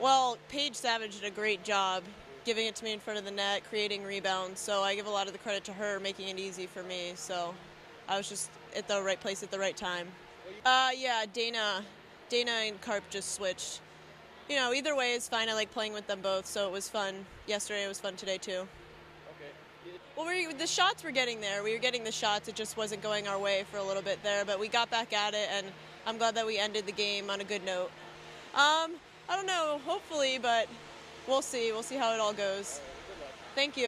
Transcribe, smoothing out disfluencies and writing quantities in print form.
Well, Paige Savage did a great job giving it to me in front of the net, creating rebounds, so I give a lot of the credit to her making it easy for me, so I was just at the right place at the right time. Yeah, Dana and Carp just switched. You know, either way is fine. I like playing with them both, so it was fun yesterday. It was fun today too. Okay. Well, the shots were getting there. We were getting the shots. It just wasn't going our way for a little bit there, but we got back at it, and I'm glad that we ended the game on a good note. I don't know, hopefully, but we'll see. We'll see how it all goes. All right, good luck. Thank you.